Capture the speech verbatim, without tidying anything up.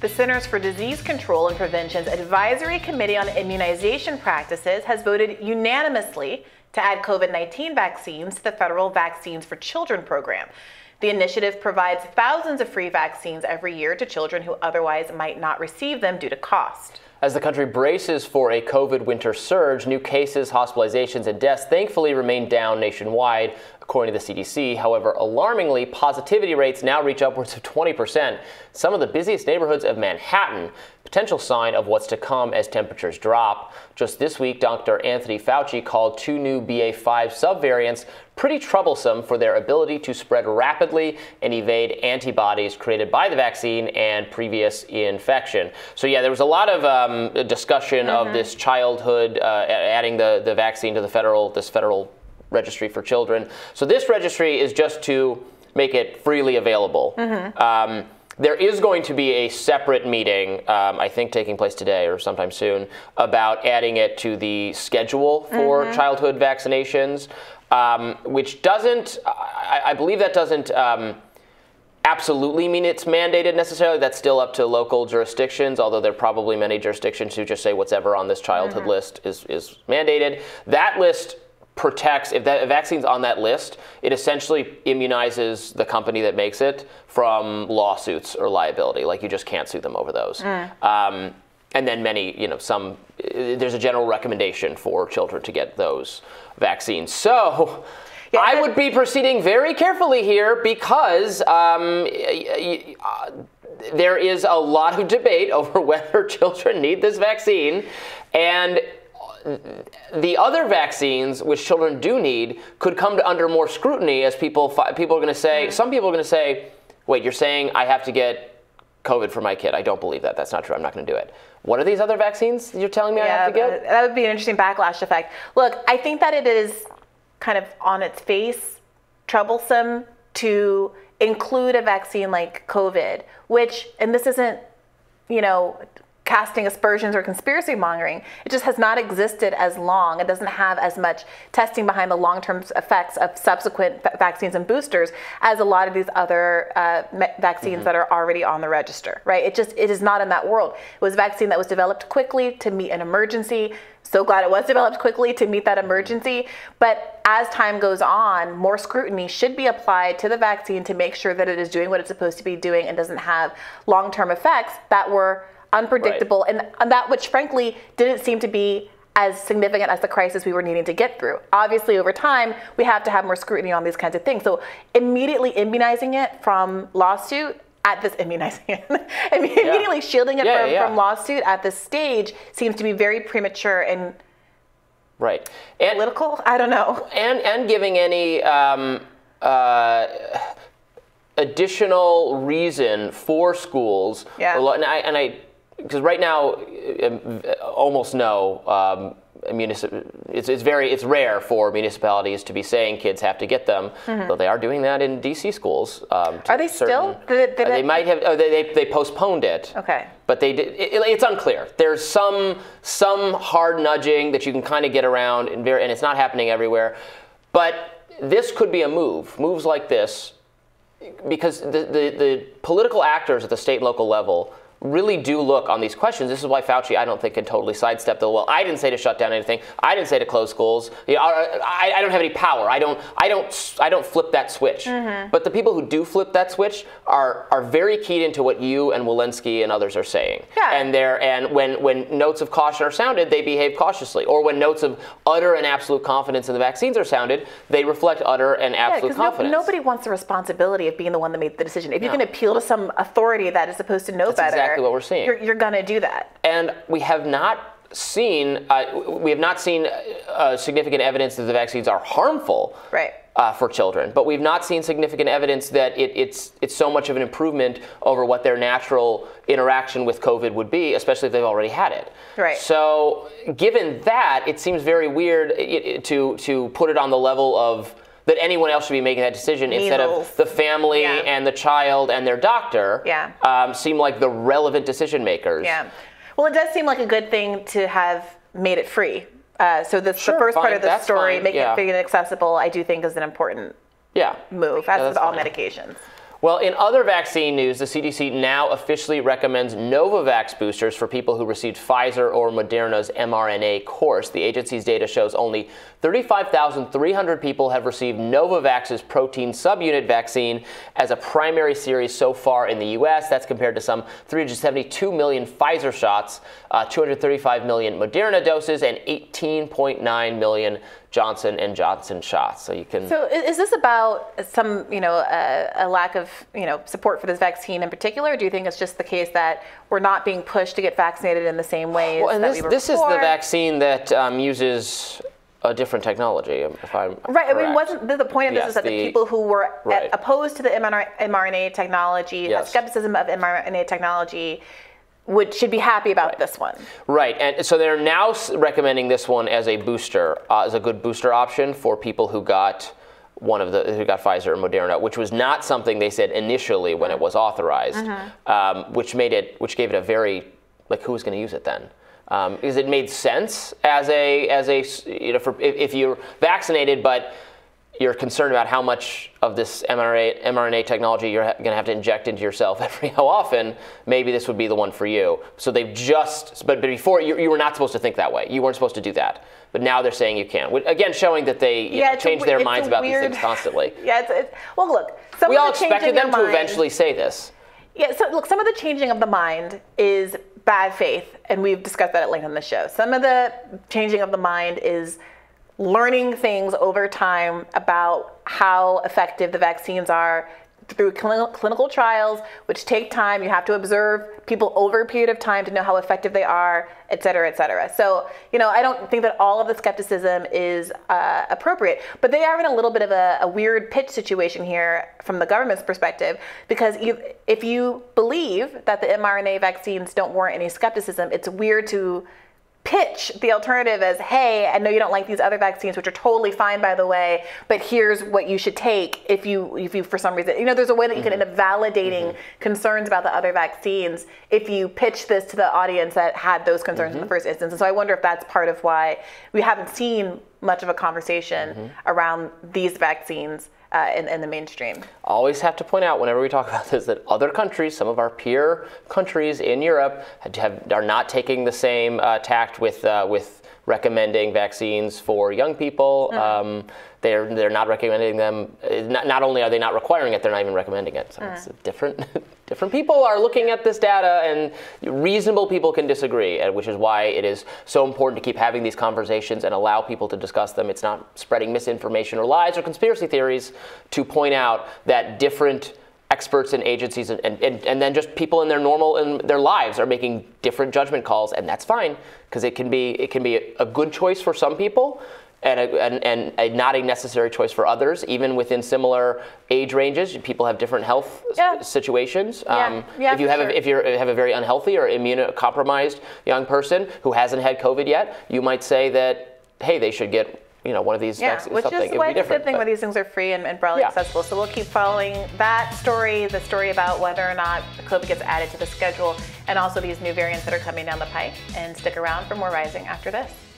The Centers for Disease Control and Prevention's Advisory Committee on Immunization Practices has voted unanimously to add COVID nineteen vaccines to the federal Vaccines for Children program. The initiative provides thousands of free vaccines every year to children who otherwise might not receive them due to cost. As the country braces for a COVID winter surge, new cases, hospitalizations, and deaths thankfully remain down nationwide, according to the C D C. However, alarmingly, positivity rates now reach upwards of twenty percent, some of the busiest neighborhoods of Manhattan, potential sign of what's to come as temperatures drop. Just this week, Doctor Anthony Fauci called two new B A five subvariants pretty troublesome for their ability to spread rapidly and evade antibodies created by the vaccine and previous infection. So yeah, there was a lot of um, Um, discussion mm-hmm. of this childhood, uh, adding the, the vaccine to the federal, this federal registry for children. So this registry is just to make it freely available. Mm-hmm. um, there is going to be a separate meeting, um, I think taking place today or sometime soon, about adding it to the schedule for mm-hmm. childhood vaccinations, um, which doesn't, I, I believe that doesn't um, absolutely mean it's mandated necessarily. That's still up to local jurisdictions, although there are probably many jurisdictions who just say whatever on this childhood mm-hmm. list is, is mandated. That list protects, if that if vaccine's on that list, it essentially immunizes the company that makes it from lawsuits or liability. Like, you just can't sue them over those. Mm. Um, and then many, you know, some, there's a general recommendation for children to get those vaccines. So, yeah, I would be proceeding very carefully here because um, y- y- uh, there is a lot of debate over whether children need this vaccine. And the other vaccines, which children do need, could come to under more scrutiny as people, fi- people are going to say, mm-hmm. some people are going to say, wait, you're saying I have to get COVID for my kid. I don't believe that. That's not true. I'm not going to do it. What are these other vaccines you're telling me yeah, I have to get? That would be an interesting backlash effect. Look, I think that it is kind of on its face troublesome to include a vaccine like COVID, which, and this isn't, you know, casting aspersions or conspiracy mongering, it just has not existed as long. It doesn't have as much testing behind the long-term effects of subsequent fa- vaccines and boosters as a lot of these other uh, me- vaccines mm-hmm. that are already on the register, right? It just, it is not in that world. It was a vaccine that was developed quickly to meet an emergency. So glad it was developed quickly to meet that emergency. But as time goes on, more scrutiny should be applied to the vaccine to make sure that it is doing what it's supposed to be doing and doesn't have long-term effects that were unpredictable, right. and, and that which, frankly, didn't seem to be as significant as the crisis we were needing to get through. Obviously, over time, we have to have more scrutiny on these kinds of things. So immediately immunizing it from lawsuit at this, immunizing it, I mean, yeah. immediately shielding it yeah, from, yeah. from lawsuit at this stage seems to be very premature and right. and, political, I don't know. And, and giving any um, uh, additional reason for schools, yeah. or, and I, and I because right now, almost no, um, municip- it's, it's very, it's rare for municipalities to be saying kids have to get them, mm-hmm. though they are doing that in D C schools. Um, are they certain, still? Did it, did uh, they it, might have, oh, they, they, they postponed it. Okay. But they did, it, it, it's unclear. There's some some hard nudging that you can kind of get around, and, very, and it's not happening everywhere. But this could be a move, moves like this, because the, the, the political actors at the state and local level really do look on these questions. This is why Fauci, I don't think, can totally sidestep the, well, I didn't say to shut down anything. I didn't say to close schools. You know, I, I don't have any power. I don't, I don't, I don't flip that switch. Mm-hmm. But the people who do flip that switch are are very keyed into what you and Walensky and others are saying. Yeah. And they're, and when when notes of caution are sounded, they behave cautiously. Or when notes of utter and absolute confidence in the vaccines are sounded, they reflect utter and absolute yeah, confidence. No, nobody wants the responsibility of being the one that made the decision. If you no. can appeal to some authority that is supposed to know That's better. Exactly what we're seeing. You're, you're going to do that. And we have not seen uh, we have not seen uh, significant evidence that the vaccines are harmful right. uh, for children, but we've not seen significant evidence that it, it's it's so much of an improvement over what their natural interaction with COVID would be, especially if they've already had it. Right. So given that, it seems very weird it, it, to to put it on the level of that anyone else should be making that decision Measles. Instead of the family yeah. and the child and their doctor yeah. um, seem like the relevant decision makers. Yeah. Well, it does seem like a good thing to have made it free. Uh, so this, sure, the first fine. Part of the that's story, fine. Making yeah. it free and accessible, I do think is an important yeah. move, as yeah, with all fine. Medications. Well, in other vaccine news, the C D C now officially recommends Novavax boosters for people who received Pfizer or Moderna's m R N A course. The agency's data shows only thirty-five thousand three hundred people have received Novavax's protein subunit vaccine as a primary series so far in the U S. That's compared to some three hundred seventy-two million Pfizer shots, uh, two hundred thirty-five million Moderna doses, and eighteen point nine million Johnson and Johnson shots. So you can. So is this about some, you know, uh, a lack of, you know, support for this vaccine in particular? Or do you think it's just the case that we're not being pushed to get vaccinated in the same way well, and that this, we were this before? This is the vaccine that um, uses a different technology, if I'm right. Correct. I mean, wasn't the point of this yes, is that the, the people who were right. opposed to the mRNA technology, yes. the skepticism of mRNA technology, Would, should be happy about right. this one. Right, and so they're now recommending this one as a booster, uh, as a good booster option for people who got one of the, who got Pfizer or Moderna, which was not something they said initially when it was authorized, mm-hmm. um, which made it, which gave it a very, like, who was going to use it then? Um, because it made sense as a, as a, you know, for, if, if you're vaccinated, but you're concerned about how much of this mRNA, mRNA technology you're ha- going to have to inject into yourself every how often, maybe this would be the one for you. So they've just, but, but before, you, you were not supposed to think that way. You weren't supposed to do that. But now they're saying you can. Again, showing that they you yeah, know, change a, their minds about weird, these things constantly. Yeah, it's, it's, well, look. Some we all expected them to eventually say this. Yeah, so look, some of the changing of the mind is bad faith, and we've discussed that at length on the show. Some of the changing of the mind is learning things over time about how effective the vaccines are through cl- clinical trials, which take time. You have to observe people over a period of time to know how effective they are, et cetera, et cetera. So, you know, I don't think that all of the skepticism is uh, appropriate, but they are in a little bit of a, a weird pitch situation here from the government's perspective, because you, if you believe that the mRNA vaccines don't warrant any skepticism, it's weird to pitch the alternative as, hey, I know you don't like these other vaccines, which are totally fine, by the way, but here's what you should take if you, if you for some reason, you know, there's a way that you mm-hmm. can end up validating mm-hmm. concerns about the other vaccines if you pitch this to the audience that had those concerns mm-hmm. in the first instance. And so I wonder if that's part of why we haven't seen much of a conversation mm-hmm. around these vaccines Uh, in, in the mainstream. Always have to point out whenever we talk about this that other countries, some of our peer countries in Europe, have, are not taking the same uh, tact with uh, with recommending vaccines for young people. Mm-hmm. Um, they're they're not recommending them. Not, not only are they not requiring it, they're not even recommending it. So mm-hmm. it's different. Different people are looking at this data, and reasonable people can disagree, which is why it is so important to keep having these conversations and allow people to discuss them. It's not spreading misinformation or lies or conspiracy theories, to point out that different experts and agencies and, and, and, and then just people in their normal in their lives are making different judgment calls, and that's fine, because it can be it can be a good choice for some people and, a, and, and a not a necessary choice for others, even within similar age ranges. People have different health yeah. s- situations. Yeah. Um, yeah, if you have sure. a, if you have a very unhealthy or immunocompromised young person who hasn't had COVID yet, you might say that, hey, they should get you know, one of these yeah, vaccines. Which something. Is why it's a good thing where these things are free and, and broadly yeah. accessible. So we'll keep following that story, the story about whether or not COVID gets added to the schedule, and also these new variants that are coming down the pike. And stick around for more Rising after this.